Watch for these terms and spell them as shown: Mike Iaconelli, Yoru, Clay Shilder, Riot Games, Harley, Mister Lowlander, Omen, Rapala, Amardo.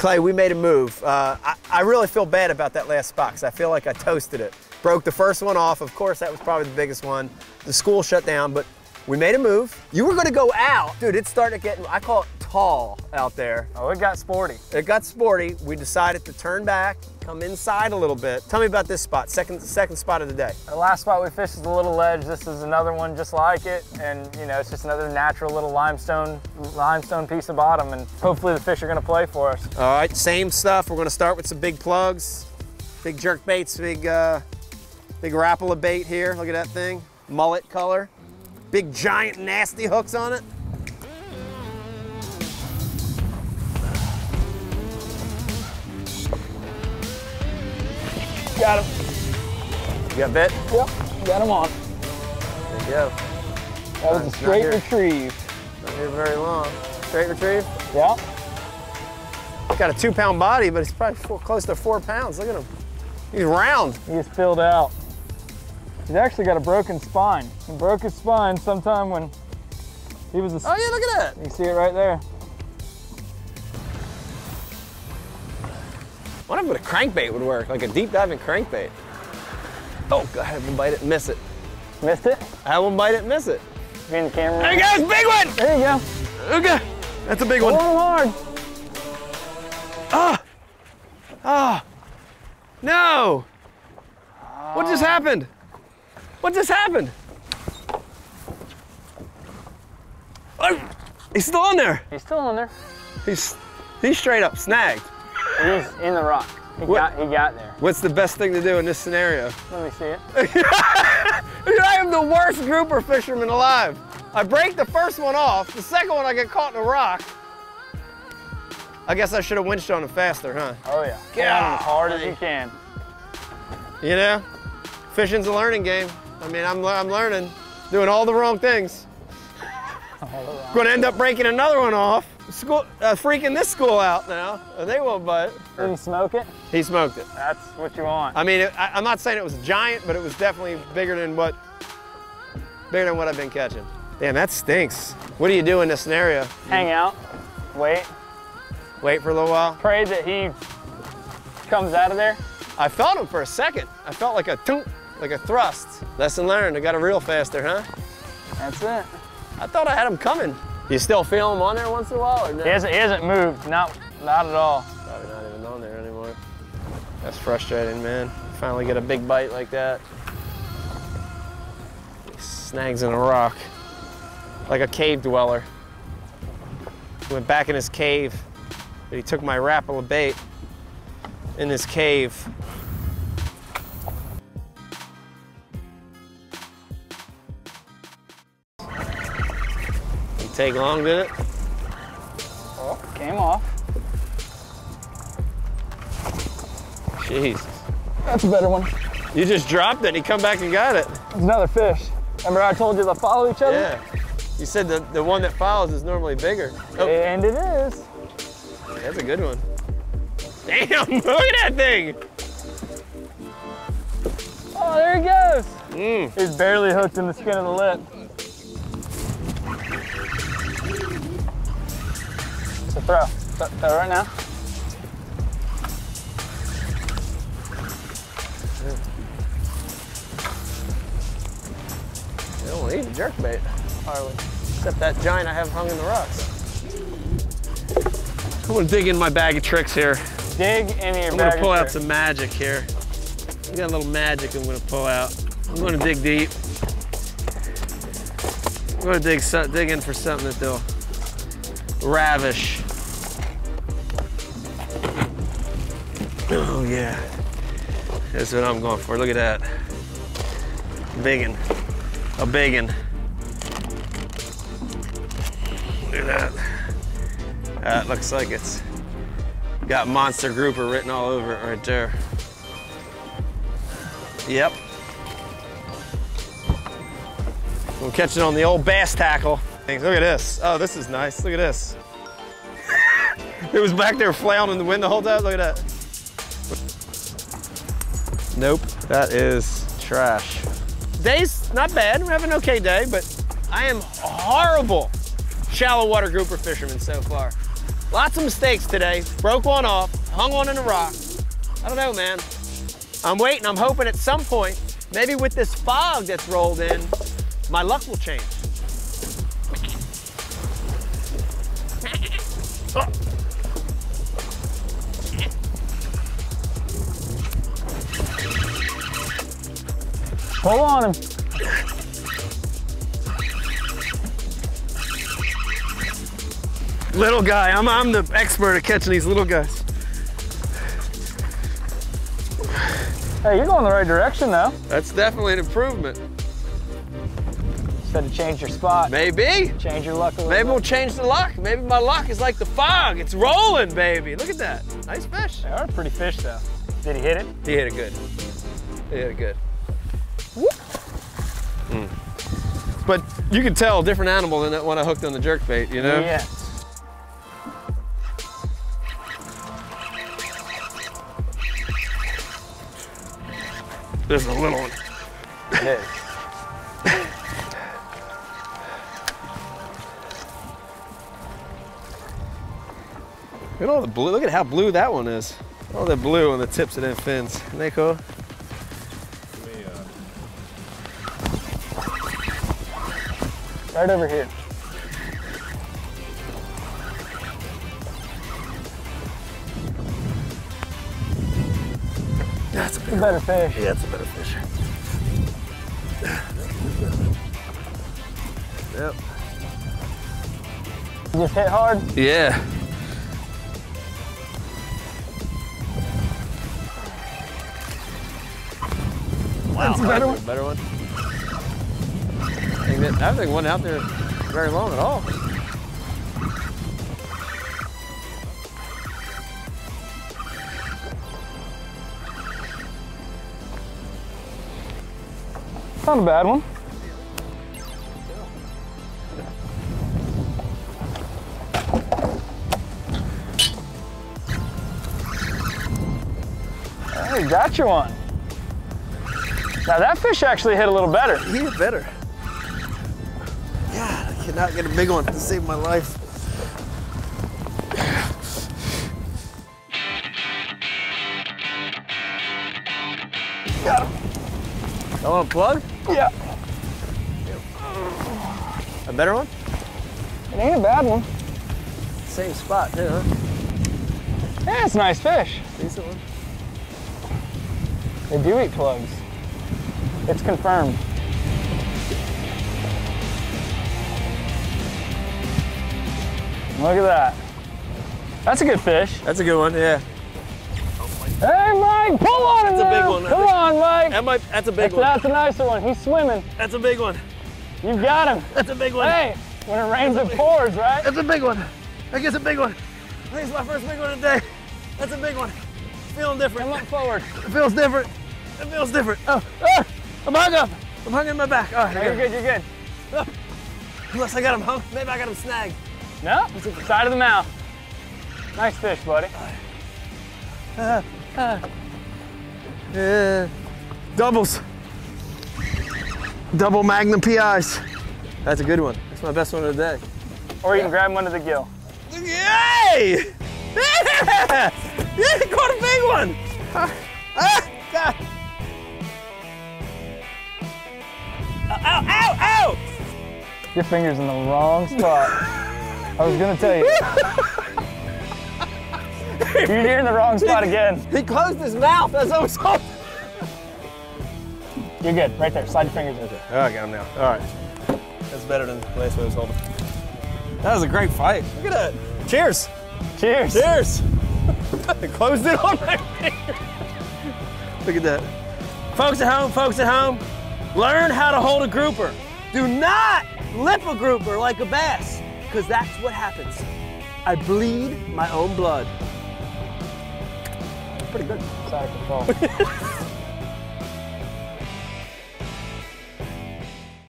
Clay, we made a move. I really feel bad about that last spot because I feel like I toasted it. Broke the first one off. Of course, that was probably the biggest one. The school shut down, but we made a move. You were going to go out. Dude, it started getting, I call it tall out there. Oh, it got sporty. It got sporty. We decided to turn back, come inside a little bit. Tell me about this spot, second spot of the day. The last spot we fished is a little ledge. This is another one just like it. And you know, it's just another natural little limestone piece of bottom. And hopefully the fish are going to play for us. All right, same stuff. We're going to start with some big plugs, big jerk baits, big Rapala bait here. Look at that thing, mullet color. Big, giant, nasty hooks on it. Got him. You got bit? Yep, got him on. There you go. That was a straight retrieve. Not here very long. Straight retrieve? Yep. Got a 2-pound body, but it's probably close to 4 pounds. Look at him. He's round. He's filled out. He's actually got a broken spine. He broke his spine sometime when he was a... Oh yeah, look at that. You can see it right there. I wonder if a crankbait would work, like a deep diving crankbait. Oh, God, I had one bite it and miss it. Missed it? I had one bite it and miss it. There you go, big one! There you go. Okay, that's a big one. Pull hard. Ah! Ah! No! What just happened? What just happened? Oh, he's still on there. He's still on there. He's straight up snagged. He's in the rock. He got there. What's the best thing to do in this scenario? Let me see it. I am the worst grouper fisherman alive. I break the first one off. The second one I get caught in a rock. I guess I should have winched on him faster, huh? Oh yeah. Get on as hard as you can. You know, fishing's a learning game. I mean, I'm learning, doing all the wrong things. Gonna end up breaking another one off. School, freaking this school out now. They won't bite. Did he smoke it? He smoked it. That's what you want. I mean, I'm not saying it was giant, but it was definitely bigger than what I've been catching. Damn, that stinks. What do you do in this scenario? Hang out, wait. Wait for a little while. Pray that he comes out of there. I felt him for a second. I felt like a toot. Like a thrust. Lesson learned, I got a reel faster, huh? That's it. I thought I had him coming. You still feel him on there once in a while or no? He hasn't moved, not at all. Probably not even on there anymore. That's frustrating, man. Finally get a big bite like that. He snags in a rock, like a cave dweller. He went back in his cave, but he took my Rapala bait in his cave. Take long, did it? Oh, came off. Jesus. That's a better one. You just dropped it and he come back and got it. It's another fish. Remember I told you they follow each other? Yeah. You said the one that follows is normally bigger. Oh. And it is. That's a good one. Damn, look at that thing. Oh, there he goes. Mm. He's barely hooked in the skin of the lip. Throw right now. You don't need a jerkbait, Harley. Except that giant I have hung in the rocks. I'm gonna dig in my bag of tricks here. Dig in your bag of tricks. I'm gonna pull out some magic here. I got a little magic I'm gonna pull out. I'm gonna dig deep. I'm gonna dig in for something that they'll ravish. Oh yeah, that's what I'm going for. Look at that, biggin, a biggin. Look at that. That looks like it's got monster grouper written all over it right there. Yep. We'll catch it on the old bass tackle. Look at this. Oh, this is nice. Look at this. It was back there flailing in the wind the whole time. Look at that. Nope, that is trash. Day's not bad, we're having an okay day, but I am horrible shallow water grouper fisherman so far. Lots of mistakes today. Broke one off, hung one in a rock. I don't know, man. I'm waiting, I'm hoping at some point, maybe with this fog that's rolled in, my luck will change. Oh. Pull on him. Little guy, I'm the expert at catching these little guys. Hey, you're going the right direction though. That's definitely an improvement. Got to change your spot. Maybe. Change your luck a little bit. Maybe we'll change the luck. Maybe my luck is like the fog. It's rolling, baby. Look at that. Nice fish. They are a pretty fish though. Did he hit it? He hit it good. He hit it good. Mm. But you can tell a different animal than that one I hooked on the jerkbait, you know? Yeah. There's a little one. It is. Look at all the blue. Look at how blue that one is. All the blue on the tips of them fins. Isn't that cool? Right over here. That's a better one. Fish. Yeah, that's a better fish. Yep. You just hit hard? Yeah. Wow, that's a better one. Better one. I don't think one out there very long at all. Not a bad one. Oh, you got your one. Now that fish actually hit a little better. He hit better. God, I cannot get a big one to save my life. Got him. I want to plug? Yeah. A better one? It ain't a bad one. Same spot too, huh? Yeah, it's a nice fish. Decent one. They do eat plugs. It's confirmed. Look at that. That's a good fish. That's a good one, yeah. Hey, Mike, pull on him. That's a big one. Come on, Mike. That might, that's a big one. That's a nicer one. He's swimming. That's a big one. You've got him. That's a big one. Hey, when it rains, it pours, right? That's a big one. I guess a big one. I think it's my first big one of the day. That's a big one. Feeling different. Come forward. It feels different. It feels different. Oh, ah! I'm hung up. I'm hung in my back. All right, no, you're good. Oh. Unless I got him hung, maybe I got him snagged. No, it's at the side of the mouth. Nice fish, buddy. Doubles. Double Magnum PIs. That's a good one. That's my best one of the day. Or you can grab him under the gill. Yay! Yeah! Yeah, he caught a big one. God. Ow, ow, ow! Your finger's in the wrong spot. I was gonna tell you. You're in the wrong spot again. He closed his mouth, that's what I was talking about. You're good, right there, slide your fingers in there. Oh, I got him now, all right. That's better than the place where I was holding. That was a great fight. Look at that. Cheers. Cheers. Cheers. They closed it on my finger. Look at that. Folks at home, learn how to hold a grouper. Do not lip a grouper like a bass, because that's what happens. I bleed my own blood. Pretty good. It's out of control.